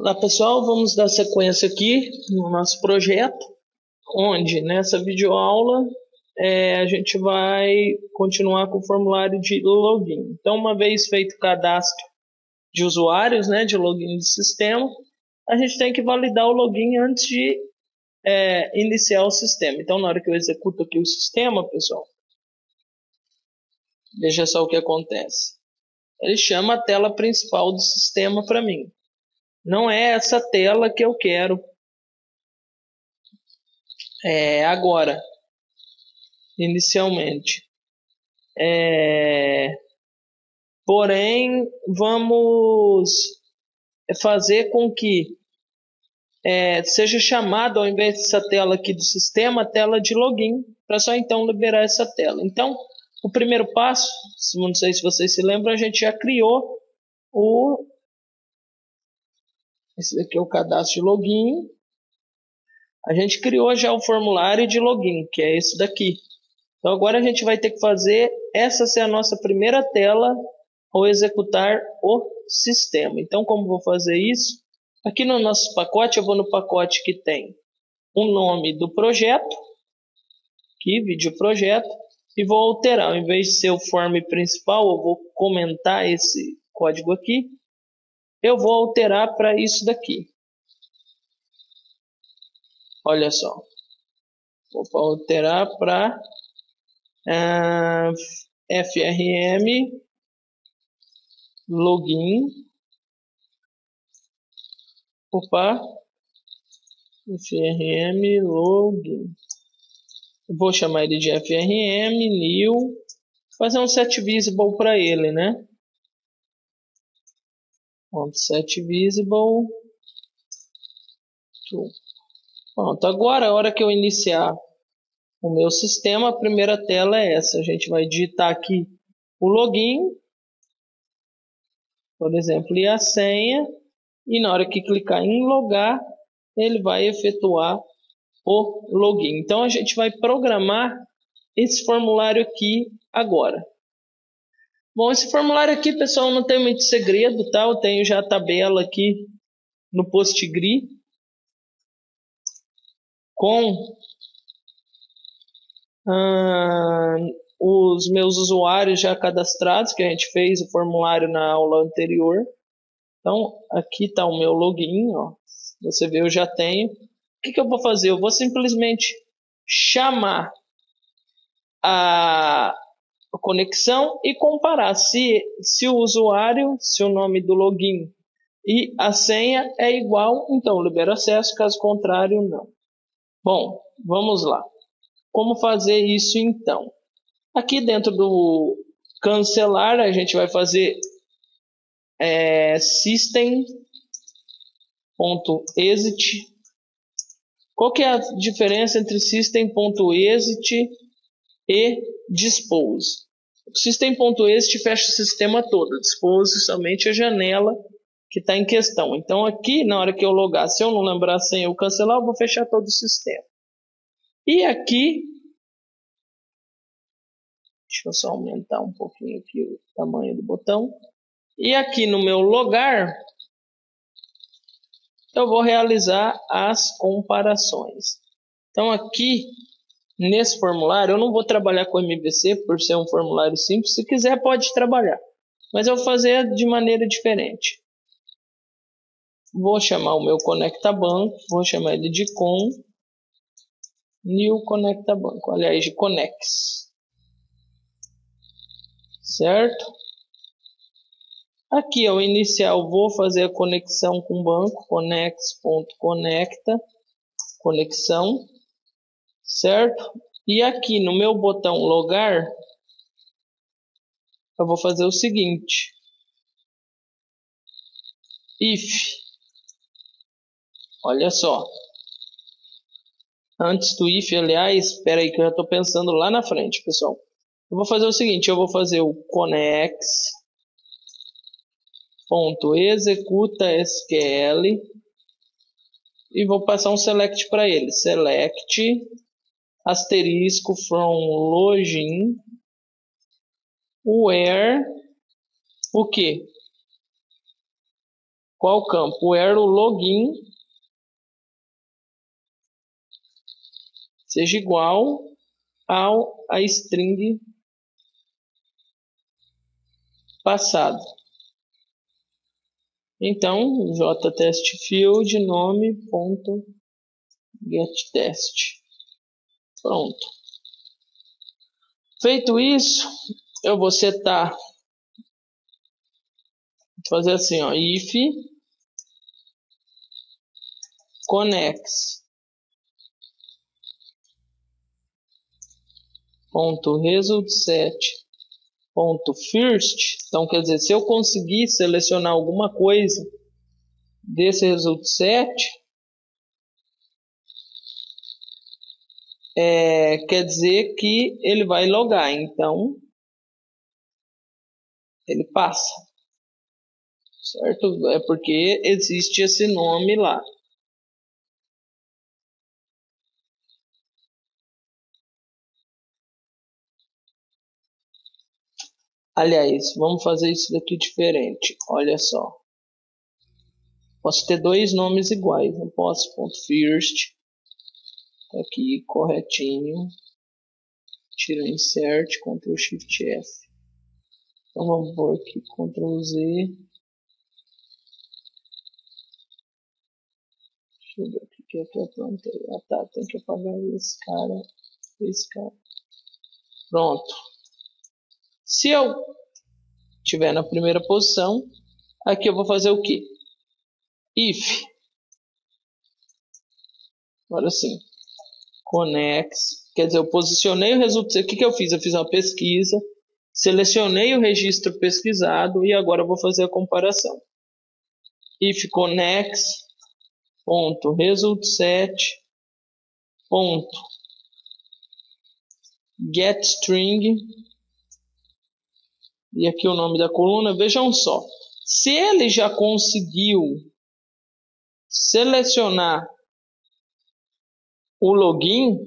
Olá pessoal, vamos dar sequência aqui no nosso projeto, onde nessa videoaula a gente vai continuar com o formulário de login. Então, uma vez feito o cadastro de usuários, de login de sistema, a gente tem que validar o login antes de iniciar o sistema. Então, na hora que eu executo aqui o sistema, pessoal, veja só o que acontece. Ele chama a tela principal do sistema para mim. Não é essa tela que eu quero agora, inicialmente. Porém, vamos fazer com que seja chamado, ao invés dessa tela aqui do sistema, a tela de login, para só então liberar essa tela. Então, o primeiro passo, não sei se vocês se lembram, a gente já criou o... Esse aqui é o cadastro de login. A gente criou já o formulário de login, que é esse daqui. Então agora a gente vai ter que fazer essa ser a nossa primeira tela ao executar o sistema. Então, como vou fazer isso? Aqui no nosso pacote, eu vou no pacote que tem o nome do projeto, aqui, vídeo projeto, e vou alterar. Ao invés de ser o form principal, eu vou comentar esse código aqui. Eu vou alterar para isso daqui. Olha só. Vou alterar para FRM login. FRM login. Vou chamar ele de FRM new. Fazer um set visible para ele, Set visible. Pronto, agora a hora que eu iniciar o meu sistema, a primeira tela é essa. A gente vai digitar aqui o login, por exemplo, e a senha. E na hora que clicar em logar, ele vai efetuar o login. Então a gente vai programar esse formulário aqui agora. Bom, esse formulário aqui, pessoal, não tem muito segredo, tá? Eu tenho já a tabela aqui no PostgreSQL com os meus usuários já cadastrados, que a gente fez o formulário na aula anterior. Então, aqui está o meu login, ó. Você vê, eu já tenho. O que que eu vou fazer? Eu vou simplesmente chamar a conexão e comparar se o usuário, se o nome do login e a senha é igual, então libera acesso, caso contrário, não. Bom, vamos lá. Como fazer isso então? Aqui dentro do cancelar, a gente vai fazer system.exit. Qual que é a diferença entre system.exit e dispose? O system.exit fecha o sistema todo, dispose somente a janela que está em questão. Então aqui, na hora que eu logar, se eu não lembrar a senha ou cancelar, eu vou fechar todo o sistema. E aqui, deixa eu só aumentar um pouquinho aqui o tamanho do botão. E aqui no meu logar, eu vou realizar as comparações. Então aqui, nesse formulário, eu não vou trabalhar com MVC, por ser um formulário simples. Se quiser, pode trabalhar. Mas eu vou fazer de maneira diferente. Vou chamar o meu ConectaBanco, vou chamar ele de con, new ConectaBanco, aliás, de conex. Certo? Aqui, ao iniciar, eu vou fazer a conexão com o banco, conex.conecta, conexão. Certo? E aqui no meu botão logar, eu vou fazer o seguinte. If. Olha só. Antes do if, aliás, espera aí que eu já estou pensando lá na frente, pessoal. Eu vou fazer o seguinte, eu vou fazer o conex.executa.sql e vou passar um select para ele. Select asterisco from login where o que? Qual campo era o login seja igual ao a string passado. Então, jtestField nome.getTest. Pronto. Feito isso, eu vou setar, vou fazer assim, ó, if conex .resultSet.first. Então, quer dizer, se eu conseguir selecionar alguma coisa desse resultSet, quer dizer que ele vai logar. Então, ele passa, certo? É porque existe esse nome lá. Aliás, vamos fazer isso daqui diferente. Olha só. Posso ter dois nomes iguais. Não posso. .first. Aqui, corretinho. Tira o insert. Ctrl Shift F. Então vamos pôr aqui. Ctrl Z. Deixa eu ver o que é que eu aprontei. Ah tá, tem que apagar esse cara. Esse cara. Pronto. Se eu estiver na primeira posição, aqui eu vou fazer o quê? If. Agora sim. Conex. Quer dizer, eu posicionei o resultado. O que eu fiz? Eu fiz uma pesquisa. Selecionei o registro pesquisado. E agora eu vou fazer a comparação. If conex.resultSet.getString. E aqui o nome da coluna, vejam só. Se ele já conseguiu selecionar o login,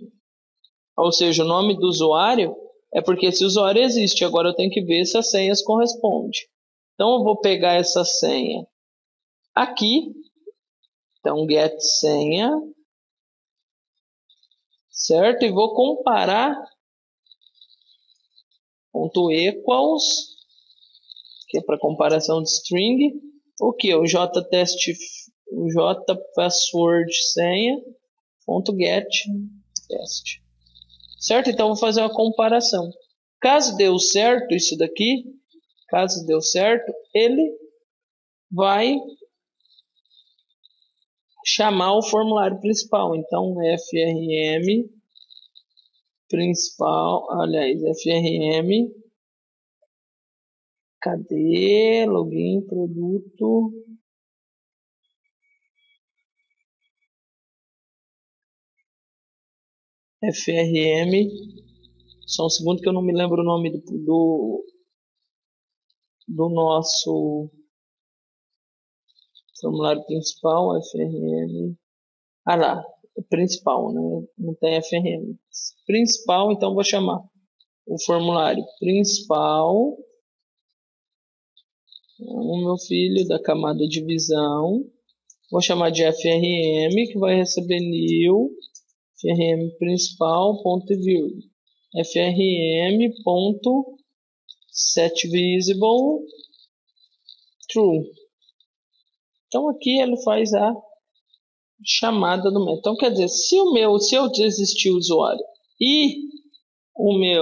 ou seja, o nome do usuário, é porque esse usuário existe. Agora eu tenho que ver se as senhas correspondem. Então eu vou pegar essa senha aqui. Então get senha. Certo? E vou comparar. Ponto equals, que é para comparação de string, o que? O jtest, o jpassword senha, ponto get test. Certo? Então vou fazer uma comparação. Caso deu certo isso daqui, caso deu certo, ele vai chamar o formulário principal. Então frm principal, aliás, frm, cadê, login, produto, frm, só um segundo que eu não me lembro o nome do nosso formulário principal, frm, ah lá, principal, né? Não tem frm. Principal, então vou chamar o formulário principal. O meu filho da camada de visão. Vou chamar de frm, que vai receber new frm principal ponto e vírgula. Frm ponto set visible true. Então aqui ele faz a chamada do método. Então quer dizer, se eu desistir o usuário e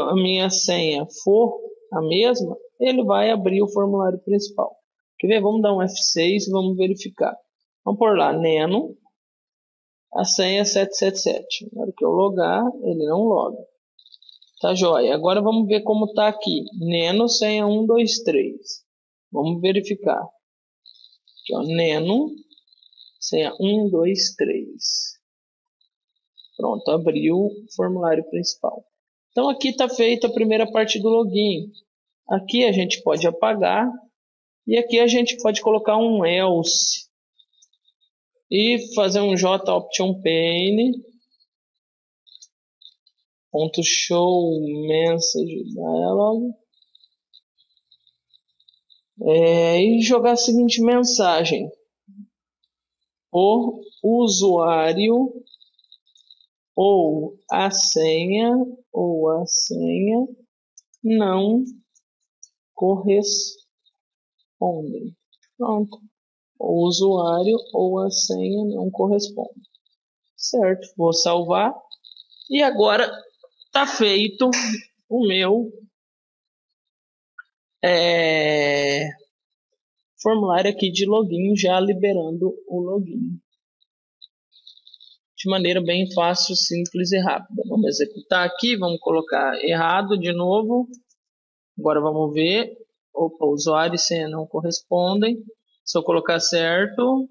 a minha senha for a mesma, ele vai abrir o formulário principal. Quer ver? Vamos dar um F6 e vamos verificar. Vamos por lá, neno, a senha é 777. Na hora que eu logar, ele não loga. Tá joia. Agora vamos ver como tá aqui. Neno, senha 123. Vamos verificar. Aqui, ó, neno, senha 123. Pronto, abriu o formulário principal. Então aqui está feita a primeira parte do login. Aqui a gente pode apagar. E aqui a gente pode colocar um else. E fazer um JOptionPane. Show message dialog. E jogar a seguinte mensagem. o usuário ou a senha não correspondem. Pronto. O usuário ou a senha não correspondem. Certo. Vou salvar. E agora está feito o meu formulário aqui de login, já liberando o login de maneira bem fácil, simples e rápida. Vamos executar aqui, vamos colocar errado de novo. Agora vamos ver. Opa, usuário e senha não correspondem. Se eu colocar certo,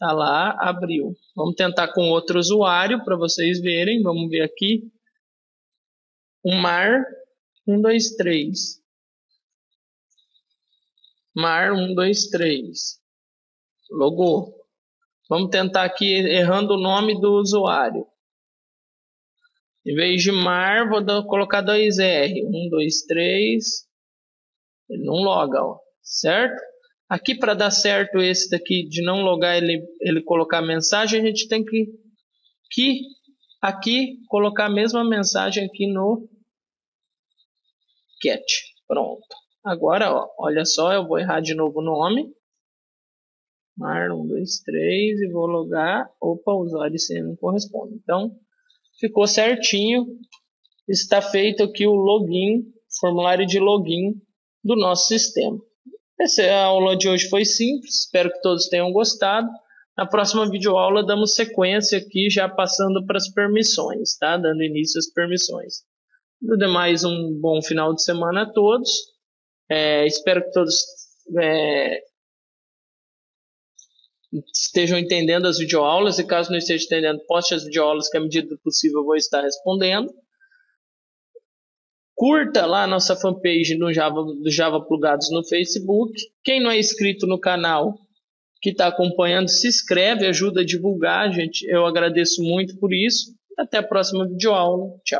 tá lá, abriu. Vamos tentar com outro usuário para vocês verem. Vamos ver aqui. Mar 123. Mar 123. Logou. Vamos tentar aqui errando o nome do usuário. Em vez de Mar, vou colocar 2R. 123. Ele não loga, ó. Certo? Aqui, para dar certo esse daqui de não logar, ele colocar mensagem, a gente tem que aqui colocar a mesma mensagem aqui no catch. Pronto. Agora, ó, olha só, eu vou errar de novo o nome. Mar 123 e vou logar. Opa, o usuário senha não corresponde. Então, ficou certinho. Está feito aqui o login, formulário de login do nosso sistema. Essa aula de hoje foi simples, espero que todos tenham gostado. Na próxima videoaula damos sequência aqui, já passando para as permissões, tá? Dando início às permissões. Tudo demais, um bom final de semana a todos. Espero que todos estejam entendendo as videoaulas, e caso não esteja entendendo, poste as videoaulas que à medida do possível eu vou estar respondendo. Curta lá a nossa fanpage do Java Plugados no Facebook. Quem não é inscrito no canal que está acompanhando, se inscreve, ajuda a divulgar, gente. Eu agradeço muito por isso. Até a próxima videoaula. Tchau.